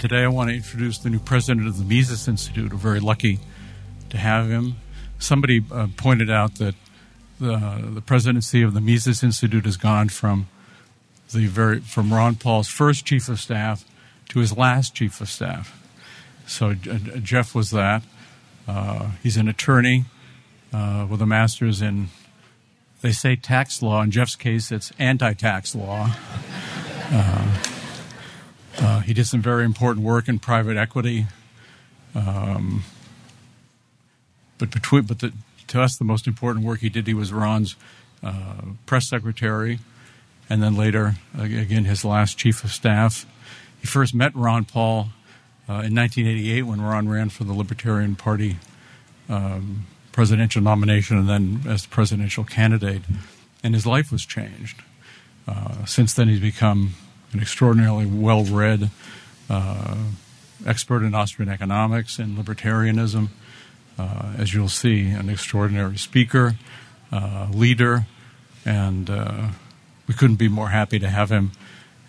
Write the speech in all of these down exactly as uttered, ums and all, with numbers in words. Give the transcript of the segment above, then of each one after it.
Today I want to introduce the new president of the Mises Institute. We're very lucky to have him. Somebody uh, pointed out that the, the presidency of the Mises Institute has gone from the very from Ron Paul's first chief of staff to his last chief of staff. So uh, Jeff was that. Uh, he's an attorney uh, with a master's in, they say tax law. In Jeff's case, it's anti-tax law. Uh, uh, he did some very important work in private equity. Um, but between, but the, to us, the most important work he did, he was Ron's uh, press secretary, and then later, again, his last chief of staff. He first met Ron Paul Uh, in nineteen eighty-eight, when Ron ran for the Libertarian Party um, presidential nomination and then as the presidential candidate, and his life was changed. Uh, since then, he's become an extraordinarily well-read uh, expert in Austrian economics and libertarianism, uh, as you'll see, an extraordinary speaker, uh, leader, and uh, we couldn't be more happy to have him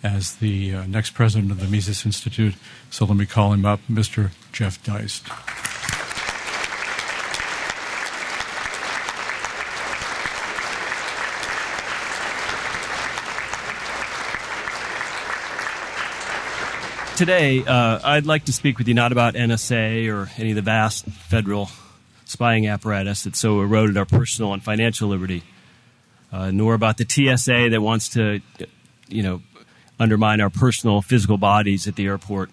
as the uh, next president of the Mises Institute. So let me call him up, Mister Jeff Deist. Today, uh, I'd like to speak with you not about N S A or any of the vast federal spying apparatus that so eroded our personal and financial liberty, uh, nor about the T S A that wants to, you know, undermine our personal physical bodies at the airport,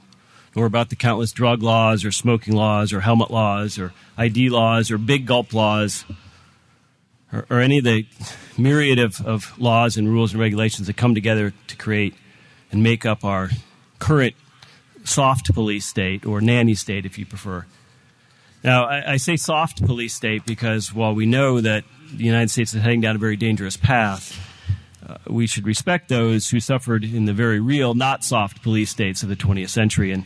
nor about the countless drug laws or smoking laws or helmet laws or I D laws or big gulp laws or, or any of the myriad of, of laws and rules and regulations that come together to create and make up our current soft police state, or nanny state if you prefer. Now, I, I say soft police state because while we know that the United States is heading down a very dangerous path, Uh, we should respect those who suffered in the very real, not soft police states of the twentieth century. And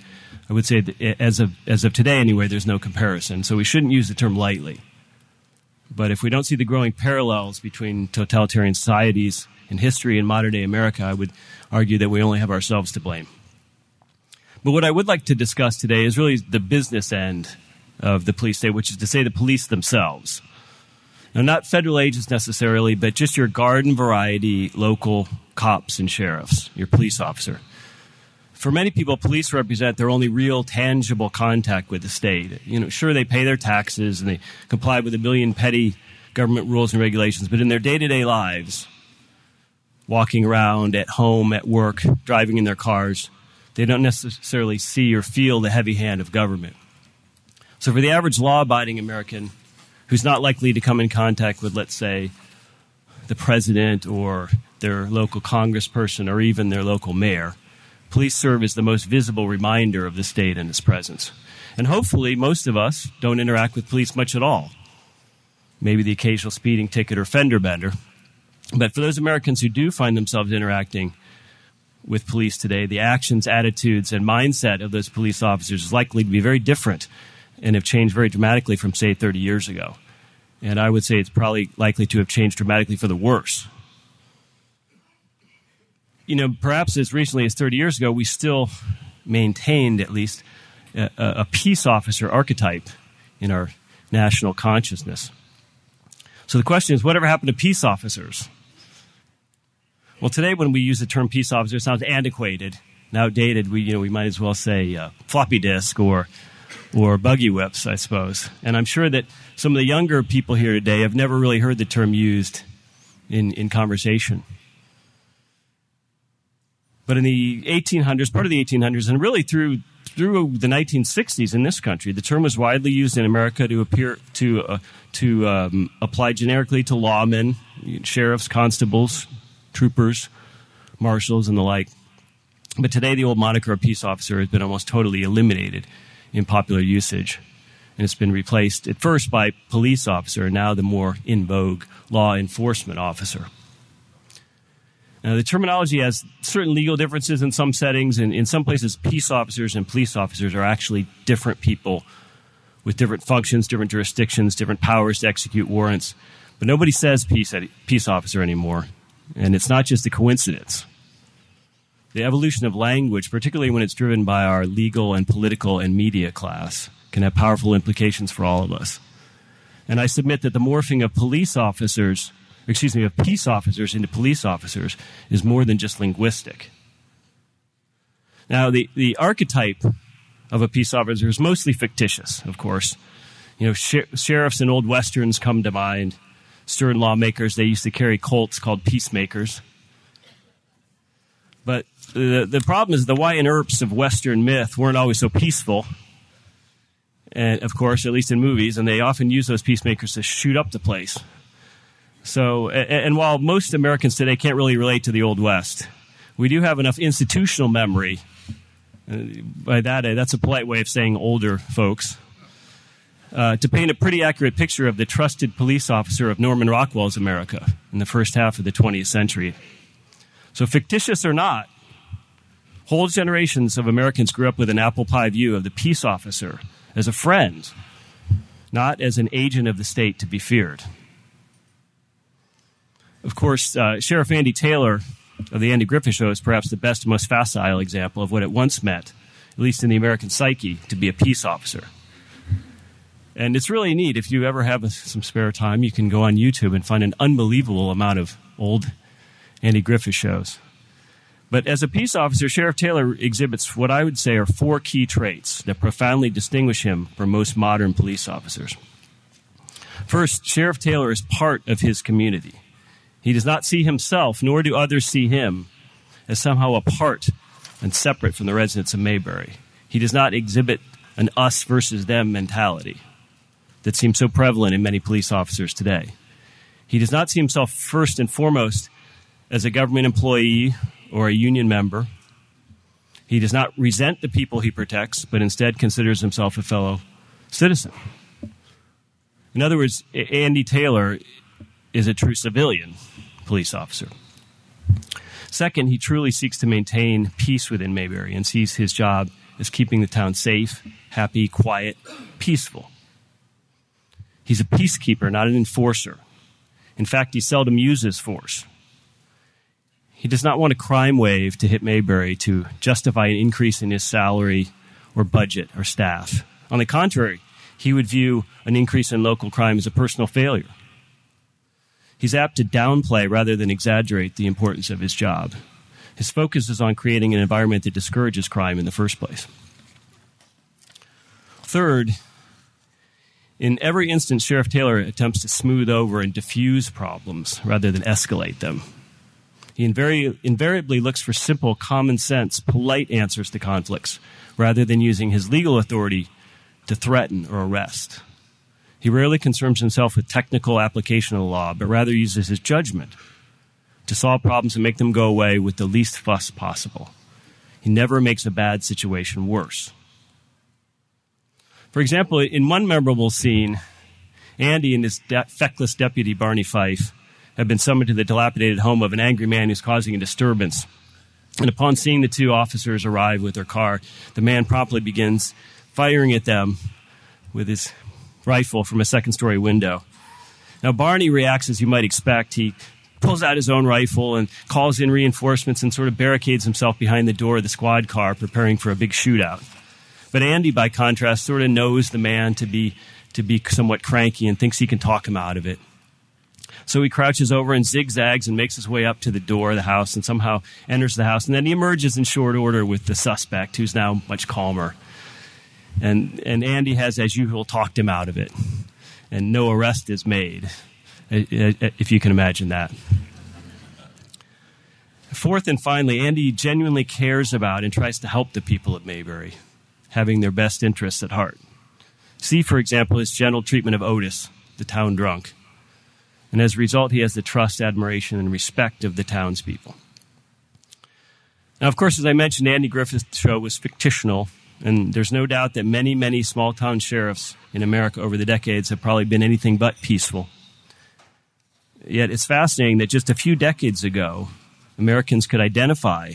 I would say that as of, as of today anyway, there's no comparison. So we shouldn't use the term lightly. But if we don't see the growing parallels between totalitarian societies in history and modern-day America, I would argue that we only have ourselves to blame. But what I would like to discuss today is really the business end of the police state, which is to say the police themselves. Now, not federal agents necessarily, but just your garden variety local cops and sheriffs, your police officer. For many people, police represent their only real tangible contact with the state. You know, sure, they pay their taxes and they comply with a million petty government rules and regulations, but in their day-to-day lives, walking around, at home, at work, driving in their cars, they don't necessarily see or feel the heavy hand of government. So for the average law-abiding American who's not likely to come in contact with, let's say, the president or their local congressperson or even their local mayor, police serve as the most visible reminder of the state and its presence. And hopefully most of us don't interact with police much at all, maybe the occasional speeding ticket or fender bender. But for those Americans who do find themselves interacting with police today, the actions, attitudes, and mindset of those police officers is likely to be very different and have changed very dramatically from, say, thirty years ago. And I would say it's probably likely to have changed dramatically for the worse. You know, perhaps as recently as thirty years ago, we still maintained at least a, a peace officer archetype in our national consciousness. So the question is, whatever happened to peace officers? Well, today when we use the term peace officer, it sounds antiquated and outdated. We, you know, we might as well say uh, floppy disk or or buggy whips, I suppose. And I'm sure that some of the younger people here today have never really heard the term used in, in conversation. But in the eighteen hundreds, part of the eighteen hundreds, and really through through the nineteen sixties in this country, the term was widely used in America to appear to uh, to um, apply generically to lawmen, sheriffs, constables, troopers, marshals, and the like. But today, the old moniker of peace officer has been almost totally eliminated in popular usage, and it's been replaced at first by police officer, and now the more in vogue law enforcement officer. Now, the terminology has certain legal differences in some settings, and in some places, peace officers and police officers are actually different people with different functions, different jurisdictions, different powers to execute warrants. But nobody says peace, peace officer anymore, and it's not just a coincidence. the evolution of language, particularly when it's driven by our legal and political and media class, can have powerful implications for all of us. And I submit that the morphing of police officers, excuse me, of peace officers into police officers is more than just linguistic. Now, the, the archetype of a peace officer is mostly fictitious, of course. You know, sher sheriffs in old westerns come to mind. Stern lawmakers, they used to carry colts called peacemakers. But the, the problem is the why and erps of Western myth weren't always so peaceful. And, of course, at least in movies, and they often use those peacemakers to shoot up the place. So, and, and while most Americans today can't really relate to the Old West, we do have enough institutional memory. Uh, by that, uh, that's a polite way of saying older folks. Uh, to paint a pretty accurate picture of the trusted police officer of Norman Rockwell's America in the first half of the twentieth century. So fictitious or not, whole generations of Americans grew up with an apple pie view of the peace officer as a friend, not as an agent of the state to be feared. Of course, uh, Sheriff Andy Taylor of the Andy Griffith Show is perhaps the best, most facile example of what it once meant, at least in the American psyche, to be a peace officer. And it's really neat. If you ever have a, some spare time, you can go on YouTube and find an unbelievable amount of old Andy Griffith shows. But as a peace officer, Sheriff Taylor exhibits what I would say are four key traits that profoundly distinguish him from most modern police officers. First, Sheriff Taylor is part of his community. He does not see himself, nor do others see him, as somehow apart and separate from the residents of Mayberry. He does not exhibit an us versus them mentality that seems so prevalent in many police officers today. He does not see himself first and foremost as a government employee or a union member. He does not resent the people he protects, but instead considers himself a fellow citizen. In other words, Andy Taylor is a true civilian police officer. Second, he truly seeks to maintain peace within Mayberry and sees his job as keeping the town safe, happy, quiet, peaceful. He's a peacekeeper, not an enforcer. In fact, he seldom uses force. He does not want a crime wave to hit Mayberry to justify an increase in his salary or budget or staff. On the contrary, he would view an increase in local crime as a personal failure. He's apt to downplay rather than exaggerate the importance of his job. His focus is on creating an environment that discourages crime in the first place. Third, in every instance, Sheriff Taylor attempts to smooth over and diffuse problems rather than escalate them. He invari- invariably looks for simple, common sense, polite answers to conflicts rather than using his legal authority to threaten or arrest. He rarely concerns himself with technical application of the law, but rather uses his judgment to solve problems and make them go away with the least fuss possible. He never makes a bad situation worse. For example, in one memorable scene, Andy and his de- feckless deputy, Barney Fife, have been summoned to the dilapidated home of an angry man who's causing a disturbance. And upon seeing the two officers arrive with their car, the man promptly begins firing at them with his rifle from a second-story window. Now, Barney reacts as you might expect. He pulls out his own rifle and calls in reinforcements and sort of barricades himself behind the door of the squad car, preparing for a big shootout. But Andy, by contrast, sort of knows the man to be, to be somewhat cranky and thinks he can talk him out of it. So he crouches over and zigzags and makes his way up to the door of the house and somehow enters the house. And then he emerges in short order with the suspect, who's now much calmer. And, and Andy has, as usual, talked him out of it. And no arrest is made, if you can imagine that. Fourth and finally, Andy genuinely cares about and tries to help the people of Mayberry, having their best interests at heart. See, for example, his gentle treatment of Otis, the town drunk. And as a result, he has the trust, admiration, and respect of the townspeople. Now, of course, as I mentioned, Andy Griffith's show was fictional, and there's no doubt that many, many small-town sheriffs in America over the decades have probably been anything but peaceful. Yet it's fascinating that just a few decades ago, Americans could identify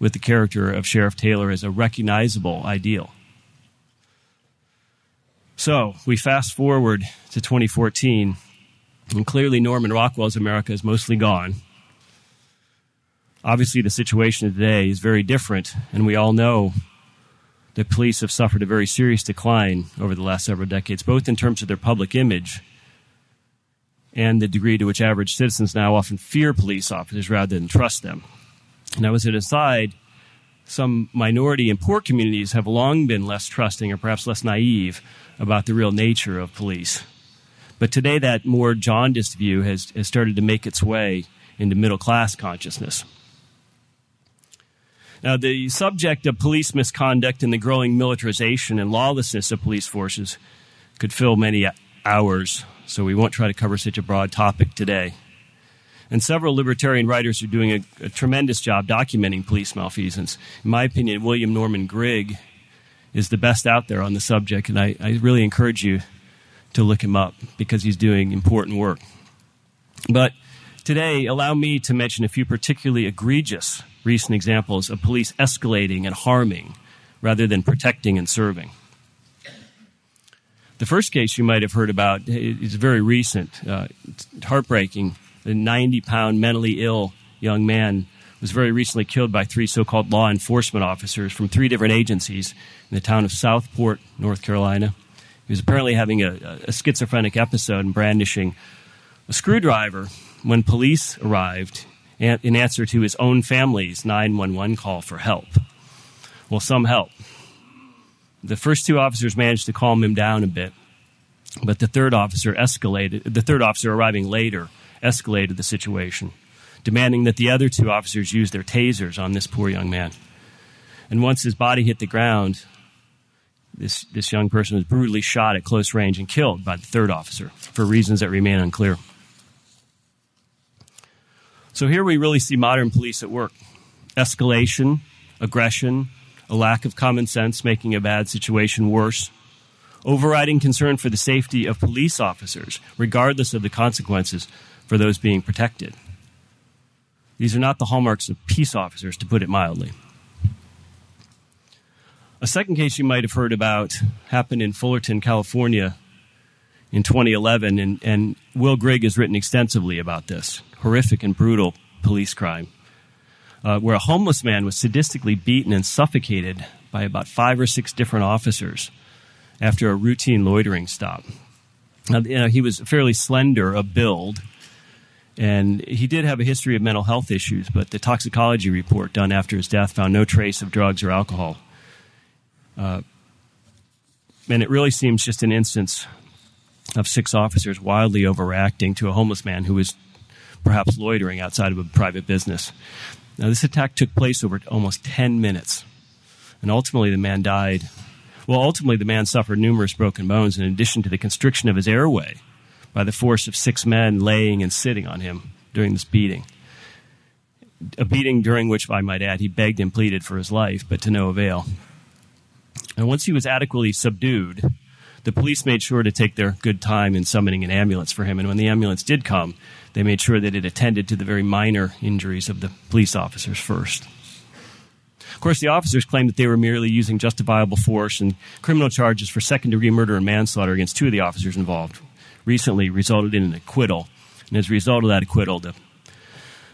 with the character of Sheriff Taylor as a recognizable ideal. So we fast forward to twenty fourteen, and clearly Norman Rockwell's America is mostly gone. Obviously, the situation today is very different, and we all know the police have suffered a very serious decline over the last several decades, both in terms of their public image and the degree to which average citizens now often fear police officers rather than trust them. Now, as an aside, some minority and poor communities have long been less trusting or perhaps less naive about the real nature of police. But today, that more jaundiced view has, has started to make its way into middle-class consciousness. Now, the subject of police misconduct and the growing militarization and lawlessness of police forces could fill many hours, so we won't try to cover such a broad topic today. And several libertarian writers are doing a, a tremendous job documenting police malfeasance. In my opinion, William Norman Grigg is the best out there on the subject, and I, I really encourage you to look him up because he's doing important work. But today, allow me to mention a few particularly egregious recent examples of police escalating and harming rather than protecting and serving. The first case you might have heard about is very recent. Uh, it's heartbreaking. A ninety-pound mentally ill young man was very recently killed by three so-called law enforcement officers from three different agencies in the town of Southport, North Carolina. He was apparently having a, a schizophrenic episode and brandishing a screwdriver when police arrived in answer to his own family's nine one one call for help. Well, some help. The first two officers managed to calm him down a bit, but the third officer escalated. The third officer, arriving later, escalated the situation, demanding that the other two officers use their tasers on this poor young man. And once his body hit the ground, this, this young person was brutally shot at close range and killed by the third officer for reasons that remain unclear. So here we really see modern police at work. Escalation, aggression, a lack of common sense making a bad situation worse, overriding concern for the safety of police officers, regardless of the consequences for those being protected. These are not the hallmarks of peace officers, to put it mildly. A second case you might have heard about happened in Fullerton, California in twenty eleven, and, and Will Grigg has written extensively about this horrific and brutal police crime, uh, where a homeless man was sadistically beaten and suffocated by about five or six different officers after a routine loitering stop. Now, you know, he was fairly slender of build, and he did have a history of mental health issues, but the toxicology report done after his death found no trace of drugs or alcohol. Uh, and it really seems just an instance of six officers wildly overreacting to a homeless man who was perhaps loitering outside of a private business. Now, this attack took place over almost ten minutes, and ultimately the man died. Well, ultimately the man suffered numerous broken bones in addition to the constriction of his airway by the force of six men laying and sitting on him during this beating. A beating during which, I might add, he begged and pleaded for his life, but to no avail. And once he was adequately subdued, the police made sure to take their good time in summoning an ambulance for him. And when the ambulance did come, they made sure that it attended to the very minor injuries of the police officers first. Of course, the officers claimed that they were merely using justifiable force, and criminal charges for second-degree murder and manslaughter against two of the officers involved recently resulted in an acquittal. And as a result of that acquittal, the,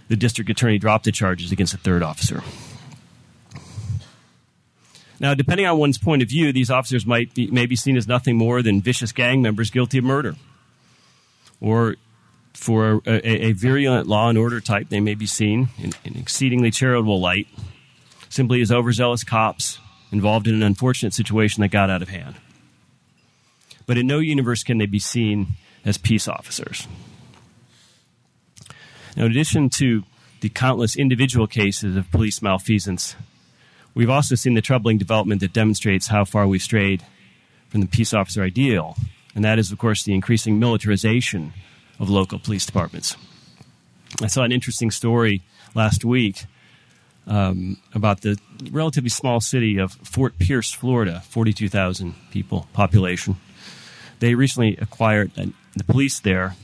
the district attorney dropped the charges against the third officer. Now, depending on one's point of view, these officers might be, may be seen as nothing more than vicious gang members guilty of murder. Or for a, a, a virulent law and order type, they may be seen in an exceedingly charitable light, simply as overzealous cops involved in an unfortunate situation that got out of hand. But in no universe can they be seen as peace officers. Now, in addition to the countless individual cases of police malfeasance, we've also seen the troubling development that demonstrates how far we've strayed from the peace officer ideal, and that is, of course, the increasing militarization of local police departments. I saw an interesting story last week um, about the relatively small city of Fort Pierce, Florida, forty-two thousand people population. They recently acquired, an, the police there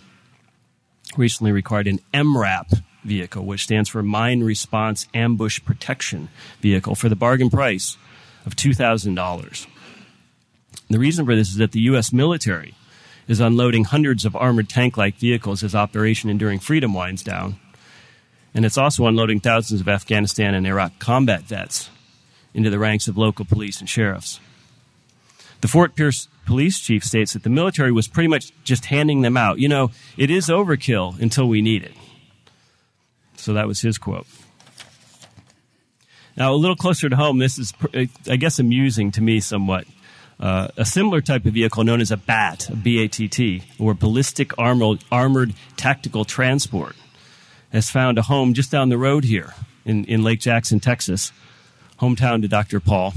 recently required an M RAP vehicle, which stands for Mine Response Ambush Protection Vehicle, for the bargain price of two thousand dollars. The reason for this is that the U S military is unloading hundreds of armored tank-like vehicles as Operation Enduring Freedom winds down, And it's also unloading thousands of Afghanistan and Iraq combat vets into the ranks of local police and sheriffs. The Fort Pierce police chief states that the military was pretty much just handing them out. You know, it is overkill until we need it. So that was his quote. Now, a little closer to home, this is, I guess, amusing to me somewhat. Uh, a similar type of vehicle known as a BAT, a B A T T, or Ballistic Armored, Armored Tactical Transport, has found a home just down the road here in, in Lake Jackson, Texas, hometown to Doctor Paul.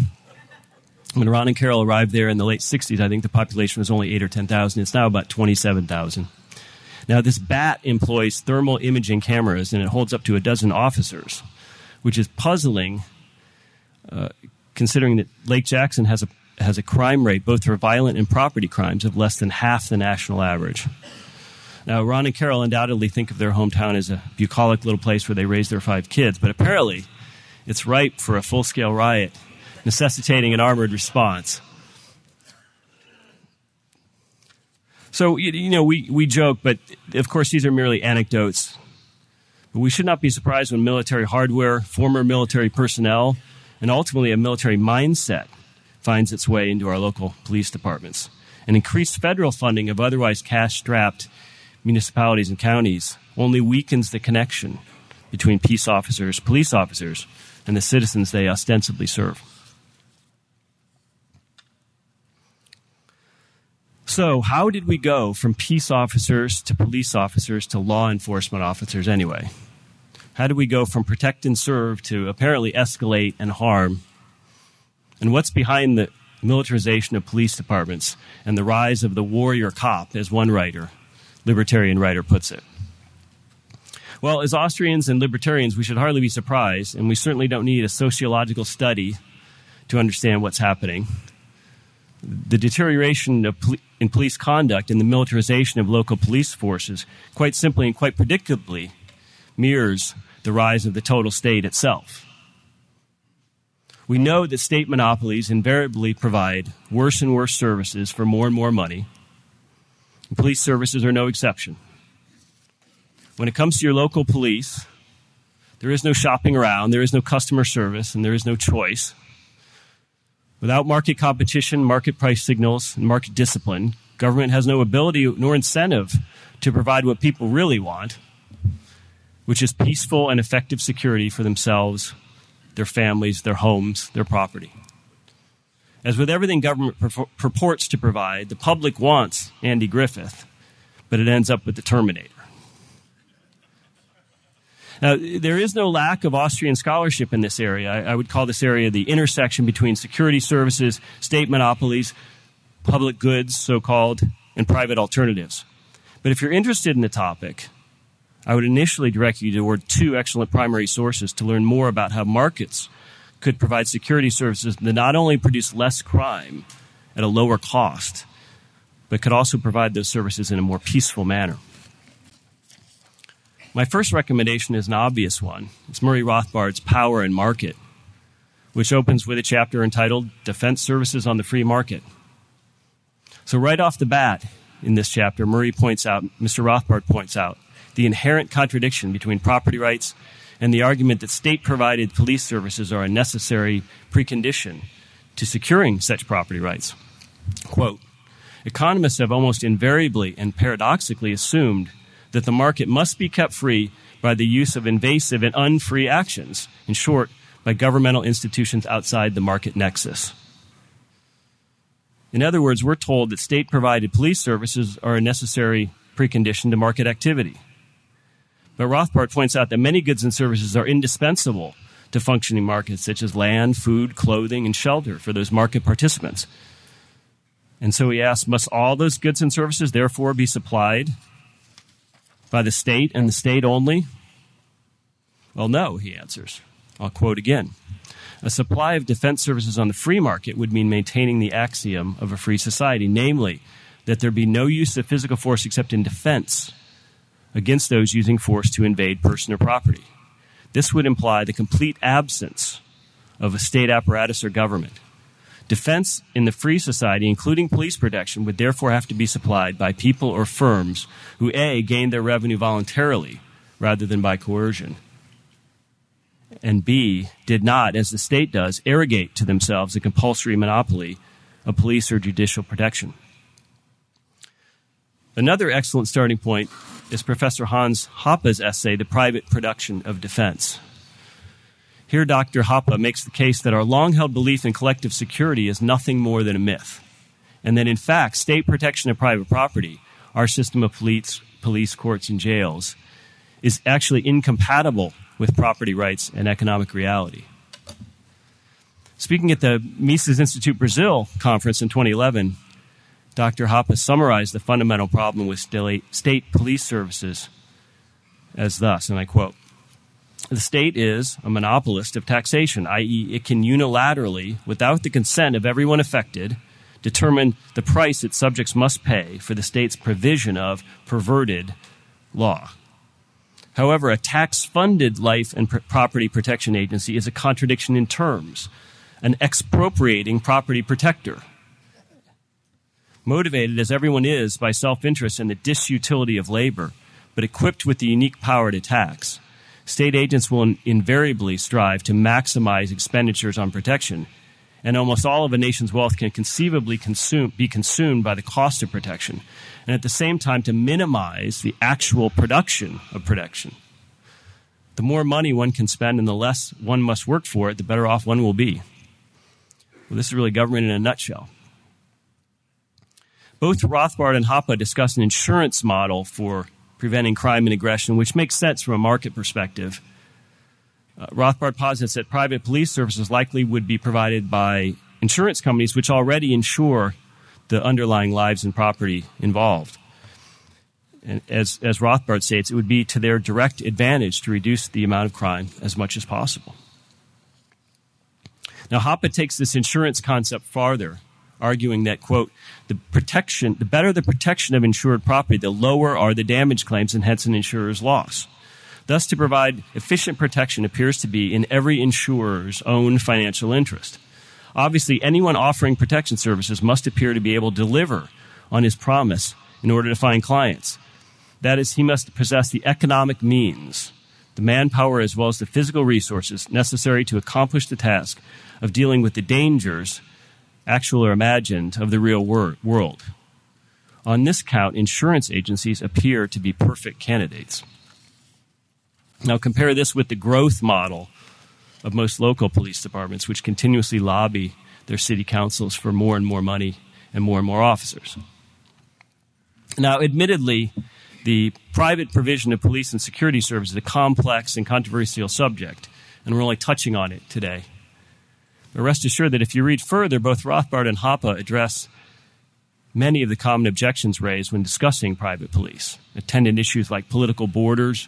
When Ron and Carol arrived there in the late sixties, I think the population was only eight or ten thousand. It's now about twenty-seven thousand. Now, this BAT employs thermal imaging cameras, and it holds up to a dozen officers, which is puzzling uh, considering that Lake Jackson has a, has a crime rate, both for violent and property crimes, of less than half the national average. Now, Ron and Carol undoubtedly think of their hometown as a bucolic little place where they raise their five kids, but apparently it's ripe for a full-scale riot, necessitating an armored response. So, you know, we, we joke, but of course these are merely anecdotes. But we should not be surprised when military hardware, former military personnel, and ultimately a military mindset finds its way into our local police departments. And increased federal funding of otherwise cash-strapped municipalities and counties only weakens the connection between peace officers, police officers, and the citizens they ostensibly serve. So how did we go from peace officers to police officers to law enforcement officers anyway? How did we go from protect and serve to apparently escalate and harm? And what's behind the militarization of police departments and the rise of the warrior cop, as one writer, libertarian writer, puts it? Well, as Austrians and libertarians, we should hardly be surprised, and we certainly don't need a sociological study to understand what's happening. The deterioration of poli- in police conduct and the militarization of local police forces quite simply and quite predictably mirrors the rise of the total state itself. We know that state monopolies invariably provide worse and worse services for more and more money. And police services are no exception. When it comes to your local police, there is no shopping around, there is no customer service, and there is no choice. Without market competition, market price signals, and market discipline, government has no ability nor incentive to provide what people really want, which is peaceful and effective security for themselves, their families, their homes, their property. As with everything government pur- purports to provide, the public wants Andy Griffith, but it ends up with the Terminator. Now, there is no lack of Austrian scholarship in this area. I, I would call this area the intersection between security services, state monopolies, public goods, so-called, and private alternatives. But if you're interested in the topic, I would initially direct you toward two excellent primary sources to learn more about how markets could provide security services that not only produce less crime at a lower cost, but could also provide those services in a more peaceful manner. My first recommendation is an obvious one. It's Murray Rothbard's Power and Market, which opens with a chapter entitled Defense Services on the Free Market. So right off the bat in this chapter, Murray points out, Mister Rothbard points out, the inherent contradiction between property rights and the argument that state-provided police services are a necessary precondition to securing such property rights. Quote, economists have almost invariably and paradoxically assumed that the market must be kept free by the use of invasive and unfree actions, in short, by governmental institutions outside the market nexus. In other words, we're told that state-provided police services are a necessary precondition to market activity. But Rothbard points out that many goods and services are indispensable to functioning markets, such as land, food, clothing, and shelter for those market participants. And so he asks, must all those goods and services therefore be supplied by the state and the state only? Well, no, he answers. I'll quote again. A supply of defense services on the free market would mean maintaining the axiom of a free society, namely that there be no use of physical force except in defense against those using force to invade person or property. This would imply the complete absence of a state apparatus or government. Defense in the free society, including police protection, would therefore have to be supplied by people or firms who, A, gain their revenue voluntarily rather than by coercion, and B, did not, as the state does, arrogate to themselves a compulsory monopoly of police or judicial protection. Another excellent starting point is Professor Hans Hoppe's essay, The Private Production of Defense. Here, Doctor Hoppe makes the case that our long-held belief in collective security is nothing more than a myth, and that, in fact, state protection of private property, our system of police, police courts, and jails, is actually incompatible with property rights and economic reality. Speaking at the Mises Institute Brazil conference in twenty eleven, Doctor Hoppe summarized the fundamental problem with state police services as thus, and I quote, "The state is a monopolist of taxation, that is it can unilaterally, without the consent of everyone affected, determine the price its subjects must pay for the state's provision of perverted law. However, a tax-funded life and property protection agency is a contradiction in terms, an expropriating property protector. Motivated as everyone is by self-interest and the disutility of labor, but equipped with the unique power to tax, state agents will invariably strive to maximize expenditures on protection, and almost all of a nation's wealth can conceivably consume, be consumed by the cost of protection, and at the same time to minimize the actual production of protection. The more money one can spend and the less one must work for it, the better off one will be." Well, this is really government in a nutshell. Both Rothbard and Hoppe discuss an insurance model for preventing crime and aggression, which makes sense from a market perspective. Uh, Rothbard posits that private police services likely would be provided by insurance companies, which already insure the underlying lives and property involved. And as, as Rothbard states, it would be to their direct advantage to reduce the amount of crime as much as possible. Now, Hoppe takes this insurance concept farther, arguing that, quote, the protection, the better the protection of insured property, the lower are the damage claims and hence an insurer's loss. Thus, to provide efficient protection appears to be in every insurer's own financial interest. Obviously, anyone offering protection services must appear to be able to deliver on his promise in order to find clients. That is, he must possess the economic means, the manpower as well as the physical resources necessary to accomplish the task of dealing with the dangers, actual or imagined, of the real wor- world. On this count, insurance agencies appear to be perfect candidates. Now compare this with the growth model of most local police departments, which continuously lobby their city councils for more and more money and more and more officers. Now, admittedly, the private provision of police and security services is a complex and controversial subject, and we're only touching on it today. But rest assured that if you read further, both Rothbard and Hoppe address many of the common objections raised when discussing private police, attendant issues like political borders,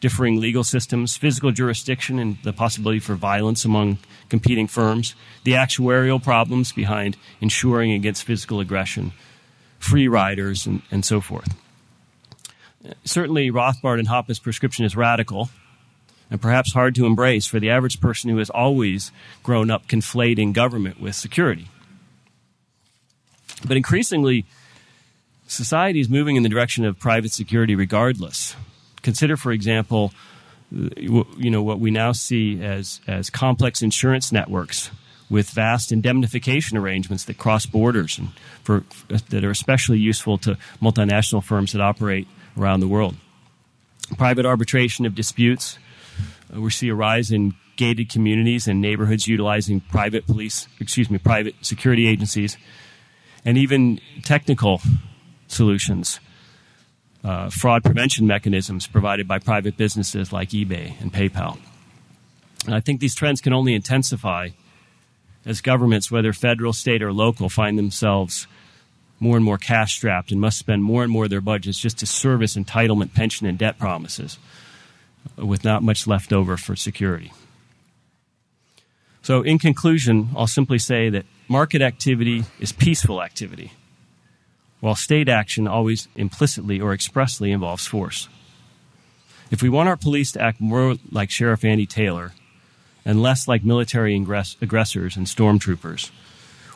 differing legal systems, physical jurisdiction, and the possibility for violence among competing firms, the actuarial problems behind insuring against physical aggression, free riders, and, and so forth. Certainly, Rothbard and Hoppe's prescription is radical, and perhaps hard to embrace for the average person who has always grown up conflating government with security. But increasingly, society is moving in the direction of private security regardless. Consider, for example, you know, what we now see as, as complex insurance networks with vast indemnification arrangements that cross borders and for, that are especially useful to multinational firms that operate around the world. Private arbitration of disputes. We see a rise in gated communities and neighborhoods utilizing private police, excuse me, private security agencies, and even technical solutions, uh, fraud prevention mechanisms provided by private businesses like eBay and PayPal. And I think these trends can only intensify as governments, whether federal, state, or local, find themselves more and more cash-strapped and must spend more and more of their budgets just to service entitlement, pension, and debt promises, with not much left over for security. So in conclusion, I'll simply say that market activity is peaceful activity, while state action always implicitly or expressly involves force. If we want our police to act more like Sheriff Andy Taylor and less like military ingress- aggressors and stormtroopers,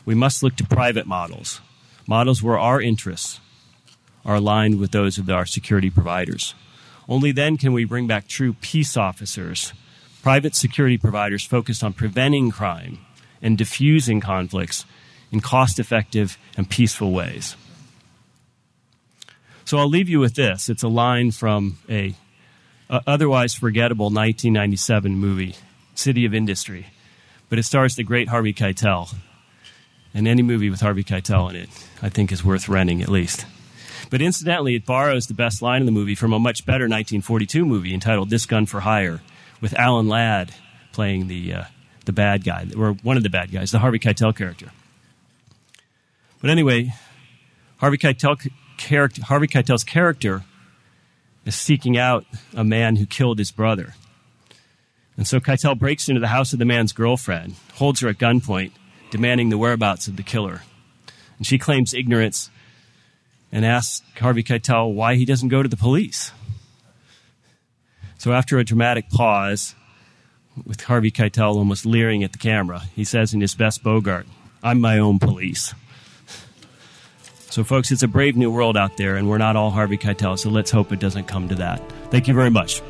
we must look to private models, models where our interests are aligned with those of our security providers. Only then can we bring back true peace officers private security providers focused on preventing crime and diffusing conflicts in cost-effective and peaceful ways. So I'll leave you with this. It's a line from a uh, otherwise forgettable nineteen ninety-seven movie, City of Industry, but it stars the great Harvey Keitel. And any movie with Harvey Keitel in it, I think, is worth renting at least. But incidentally, it borrows the best line in the movie from a much better nineteen forty-two movie entitled This Gun for Hire, with Alan Ladd playing the, uh, the bad guy, or one of the bad guys, the Harvey Keitel character. But anyway, Harvey Keitel... Character, Harvey Keitel's character is seeking out a man who killed his brother. And so Keitel breaks into the house of the man's girlfriend, holds her at gunpoint, demanding the whereabouts of the killer. And she claims ignorance and asks Harvey Keitel why he doesn't go to the police. So after a dramatic pause, with Harvey Keitel almost leering at the camera, he says in his best Bogart, "I'm my own police." So, folks, it's a brave new world out there, and we're not all Harvey Keitel, so let's hope it doesn't come to that. Thank you very much.